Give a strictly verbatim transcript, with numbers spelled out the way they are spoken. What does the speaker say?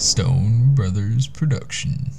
Stone Brothers Production.